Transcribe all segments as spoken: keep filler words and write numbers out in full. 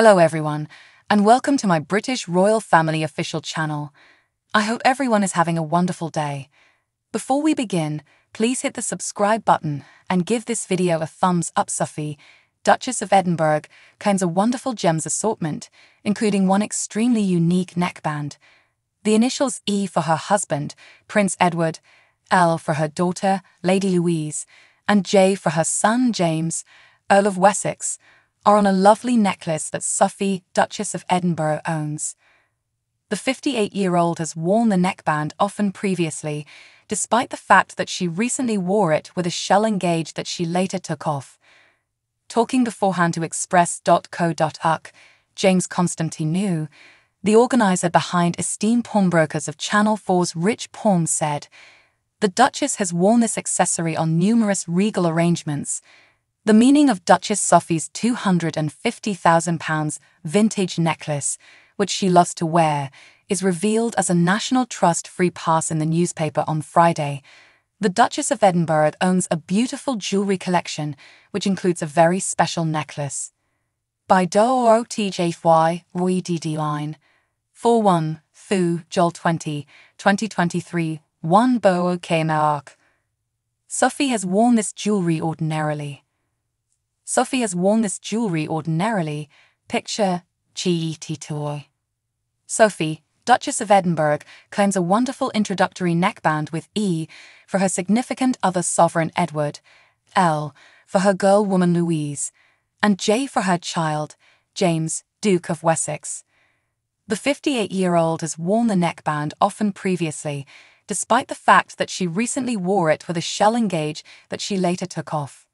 Hello everyone, and welcome to my British Royal Family official channel. I hope everyone is having a wonderful day. Before we begin, please hit the subscribe button and give this video a thumbs up. Sophie, Duchess of Edinburgh, contains a wonderful gems assortment, including one extremely unique neckband. The initials E for her husband, Prince Edward, L for her daughter, Lady Louise, and J for her son, James, Earl of Wessex, are on a lovely necklace that Sophie, Duchess of Edinburgh, owns. The fifty-eight-year-old has worn the neckband often previously, despite the fact that she recently wore it with a shell and gauge that she later took off. Talking beforehand to Express dot co dot U K, James Constantinou, the organiser behind esteemed pawnbrokers of Channel four's Rich Pawn, said, "The Duchess has worn this accessory on numerous regal arrangements. The meaning of Duchess Sophie's two hundred fifty thousand pound vintage necklace, which she loves to wear, is revealed as a National Trust free pass in the newspaper on Friday. The Duchess of Edinburgh owns a beautiful jewellery collection, which includes a very special necklace." By Doctor J F Y, Roy D D Line. forty-one, Jol twenty, twenty twenty-three, one Bo Mark. Sophie has worn this jewellery ordinarily. Sophie has worn this jewellery ordinarily, picture, G E T T O Y. Sophie, Duchess of Edinburgh, claims a wonderful introductory neckband with E for her significant other Sovereign Edward, L for her girl-woman Louise, and J for her child, James, Duke of Wessex. The fifty-eight-year-old has worn the neckband often previously, despite the fact that she recently wore it with a shell and gauge that she later took off.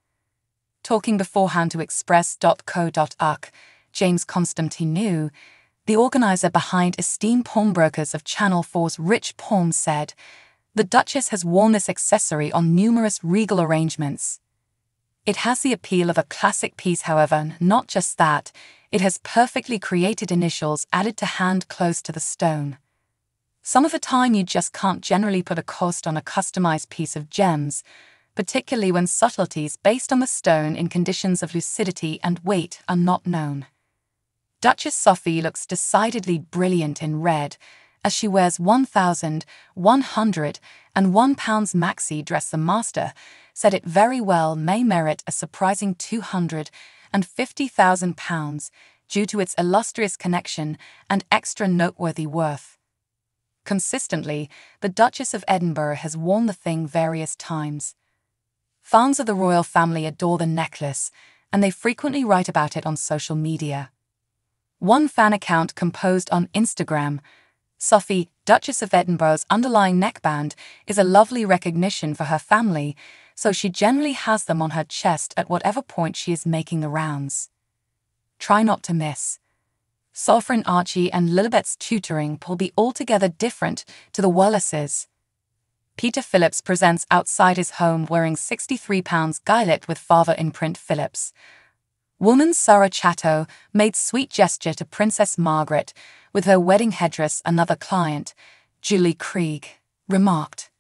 Talking beforehand to Express dot co dot U K, James Constantinou, the organiser behind esteemed pawnbrokers of Channel four's Rich Pawn, said, "The Duchess has worn this accessory on numerous regal arrangements. It has the appeal of a classic piece, however, not just that, it has perfectly created initials added to hand close to the stone. Some of the time you just can't generally put a cost on a customised piece of gems, particularly when subtleties based on the stone in conditions of lucidity and weight are not known." Duchess Sophie looks decidedly brilliant in red, as she wears one thousand one hundred and one pound maxi dress. The master said it very well may merit a surprising two hundred fifty thousand pounds due to its illustrious connection and extra noteworthy worth. Consistently, the Duchess of Edinburgh has worn the thing various times. Fans of the royal family adore the necklace, and they frequently write about it on social media. One fan account composed on Instagram, "Sophie, Duchess of Edinburgh's underlying neckband is a lovely recognition for her family, so she generally has them on her chest at whatever point she is making the rounds. Try not to miss. Sovereign Archie and Lilibet's tutoring will be altogether different to the Wallaces." Peter Phillips presents outside his home wearing sixty-three pound gilet with father in print. Phillips, woman Sarah Chatto, made sweet gesture to Princess Margaret with her wedding headdress. Another client, Julie Krieg, remarked,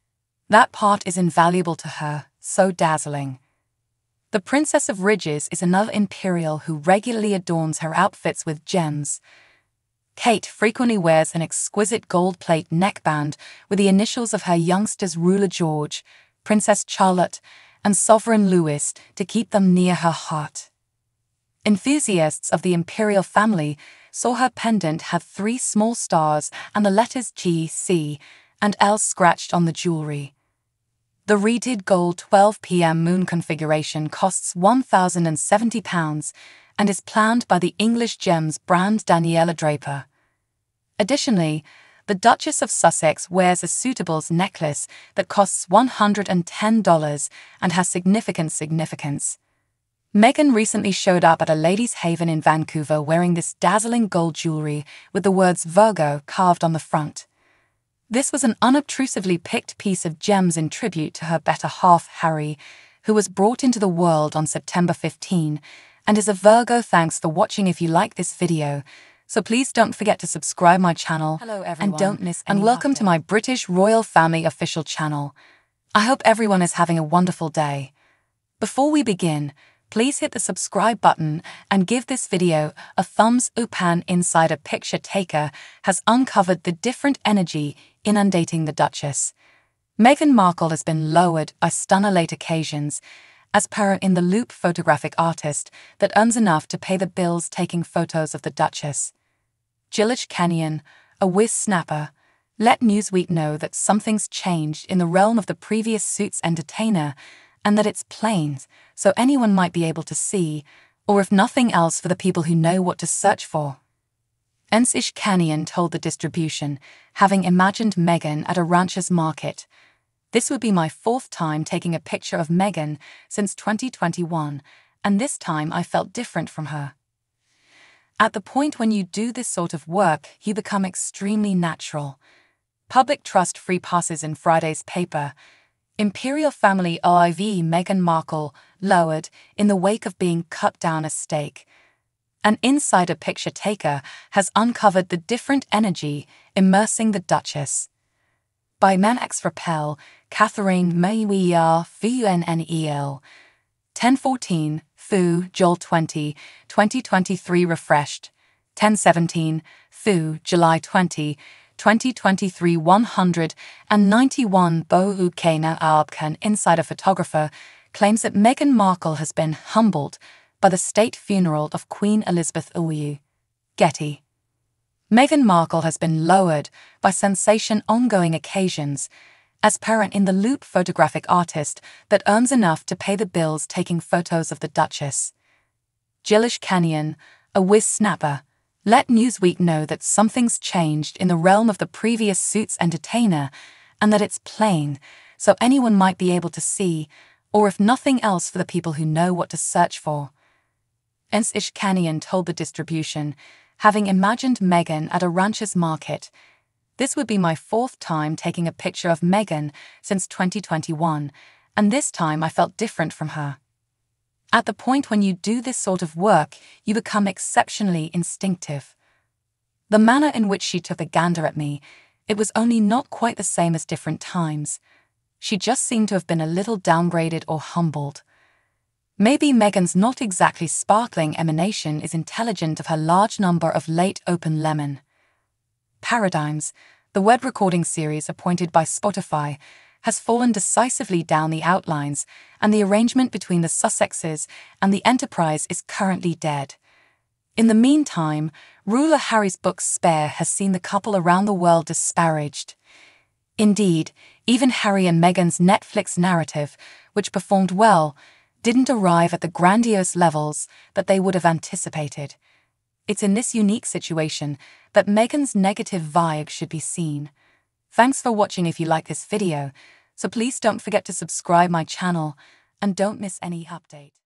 "That part is invaluable to her, so dazzling." The Princess of Ridges is another imperial who regularly adorns her outfits with gems. Kate frequently wears an exquisite gold plate neckband with the initials of her youngsters ruler George, Princess Charlotte, and Sovereign Louis to keep them near her heart. Enthusiasts of the imperial family saw her pendant have three small stars and the letters G, C, and L scratched on the jewellery. The reeded gold twelve p m moon configuration costs one thousand seventy pounds, and is planned by the English gems brand Daniela Draper. Additionally, the Duchess of Sussex wears a suitables necklace that costs one hundred ten dollars and has significant significance. Meghan recently showed up at a ladies' haven in Vancouver wearing this dazzling gold jewellery with the words Virgo carved on the front. This was an unobtrusively picked piece of gems in tribute to her better half, Harry, who was brought into the world on September fifteenth, and is a Virgo. Thanks for watching. If you like this video, so please don't forget to subscribe my channel. Hello everyone, and don't miss any and welcome to my British Royal Family official channel. I hope everyone is having a wonderful day. Before we begin, please hit the subscribe button and give this video a thumbs up. An insider picture taker has uncovered the different energy inundating the Duchess. Meghan Markle has been lowered by stunner late occasions, as per in the loop photographic artist that earns enough to pay the bills taking photos of the Duchess. Jillish Kenyon, a whiz snapper, let Newsweek know that something's changed in the realm of the previous suit's entertainer and that it's plain, so anyone might be able to see, or if nothing else for the people who know what to search for. Ensish Canyon told the distribution, having imagined Meghan at a rancher's market, "This would be my fourth time taking a picture of Meghan since twenty twenty-one, and this time I felt different from her." At the point when you do this sort of work, you become extremely natural. Public trust free passes in Friday's paper. Imperial family O I V Meghan Markle lowered in the wake of being cut down a stake. An insider picture taker has uncovered the different energy immersing the Duchess. By Manx Rappel, Catherine Mayer Vunel, ten fourteen, Fu, Joel twenty, twenty twenty-three refreshed, ten seventeen, Fu, July twentieth, twenty twenty-three one hundred ninety-one Bohu Kana Arbkan insider photographer claims that Meghan Markle has been humbled by the state funeral of Queen Elizabeth the Second. Getty. Meghan Markle has been lowered by sensation ongoing occasions, as parent in the loop photographic artist that earns enough to pay the bills taking photos of the Duchess. Jillish Kenyon, a whiz snapper, let Newsweek know that something's changed in the realm of the previous suit's entertainer and that it's plain, so anyone might be able to see, or if nothing else for the people who know what to search for. Ensish Canyon told the distribution, having imagined Meghan at a rancher's market, "This would be my fourth time taking a picture of Meghan since twenty twenty-one, and this time I felt different from her." At the point when you do this sort of work, you become exceptionally instinctive. "The manner in which she took a gander at me, it was only not quite the same as different times. She just seemed to have been a little downgraded or humbled. Maybe Meghan's not exactly sparkling emanation is intelligent of her large number of late open lemon." Paradigms, the web recording series appointed by Spotify, has fallen decisively down the outlines, and the arrangement between the Sussexes and the Enterprise is currently dead. In the meantime, ruler Harry's book Spare has seen the couple around the world disparaged. Indeed, even Harry and Meghan's Netflix narrative, which performed well, didn't arrive at the grandiose levels that they would have anticipated. It's in this unique situation that Meghan's negative vibe should be seen. Thanks for watching. If you like this video, so please don't forget to subscribe my channel and don't miss any update.